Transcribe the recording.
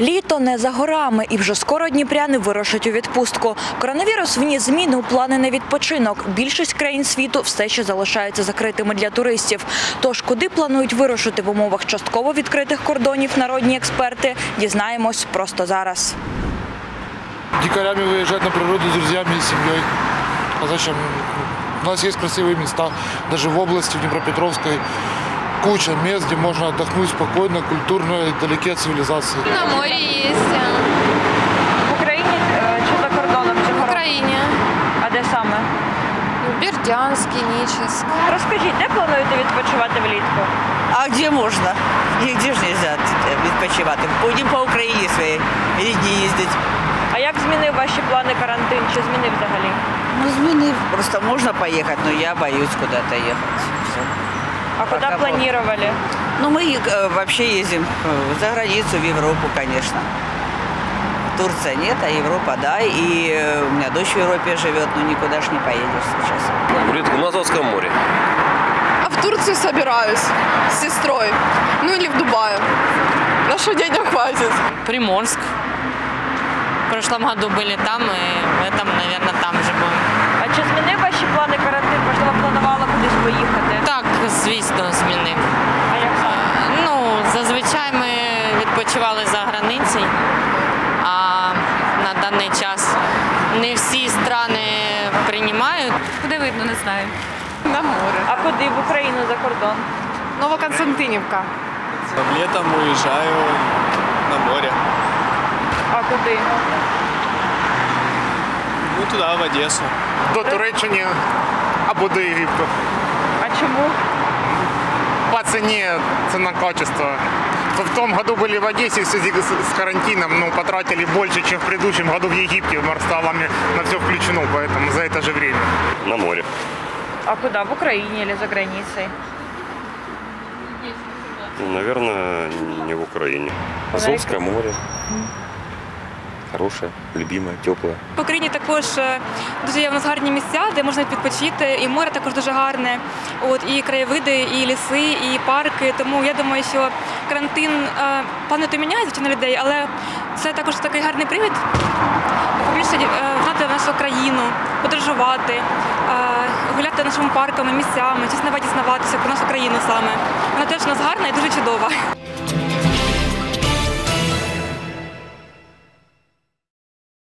Літо не за горами, і вже скоро дніпряни вирушать у відпустку. Коронавірус вніс зміни у плани на відпочинок. Більшість країн світу все ще залишаються закритими для туристів. Тож, куди планують вирушити в умовах частково відкритих кордонів народні експерти, дізнаємось просто зараз. Дикарями виїжджати на природу з друзями і сім'єю. А зачем? У нас є красиві міста, навіть в області, в Дніпропетровській. Куча мест, где можно отдохнуть спокойно, культурно, вдалеке от цивилизации. На море есть. В Украине? Что за кордоном? В Украине. А где самое? Бердянск, Нічинськ. Расскажите, где плануєте відпочивати влітку? А где можно? Где же нельзя відпочивати? Будем по Украине своей, рідні їздить. А як змінив ваші плани карантин? Чи змінив взагалі? Ну, змінив. Просто можна поїхати, но я боюсь куда-то ехать. Все. А куда планировали? Ну, мы вообще ездим за границу, в Европу, конечно. Турция нет, а Европа, да. И у меня дочь в Европе живет, но никуда ж не поедешь сейчас. Влетку в Азовском море. А в Турцию собираюсь с сестрой. Ну, или в Дубае. На что денег хватит. Приморск. В прошлом году были там, и в этом, наверное, там же будем. А чи змінив ваші плани карантин? Можливо, планувала кудись поїхати? Так, звісно, змінив. А як саме? Ну, зазвичай ми відпочивали за границею, а на даний час не всі країни приймають. Куди видно, не знаю. На море. А куди? В Україну, за кордон? Новоконстантинівка. Літом уїжджаю на море. А куди? Ну, туди, в Одесу. До Туреччини або до Єгипту. А чому? По ціні, ціна-качество. В тому году були в Одесі в зв'язку з карантином, ну, потратили більше, ніж в предыдущем году в Єгипті. Марсталами на все включено, поэтому за це же время. На море. А куди? В Україні или за границей? Наверное, не в Україні. Азовське море. Хороше, любиме, тепле. По Україні також дуже є в нас гарні місця, де можна відпочити. І море також дуже гарне, і краєвиди, і ліси, і парки. Тому я думаю, що карантин, плани то міняють, звичайно, людей, але це також такий гарний привід побільше знати нашу країну, подорожувати, гуляти нашими парками, місцями, дізнаватися про нашу країну саме. Вона теж у нас гарна і дуже чудова.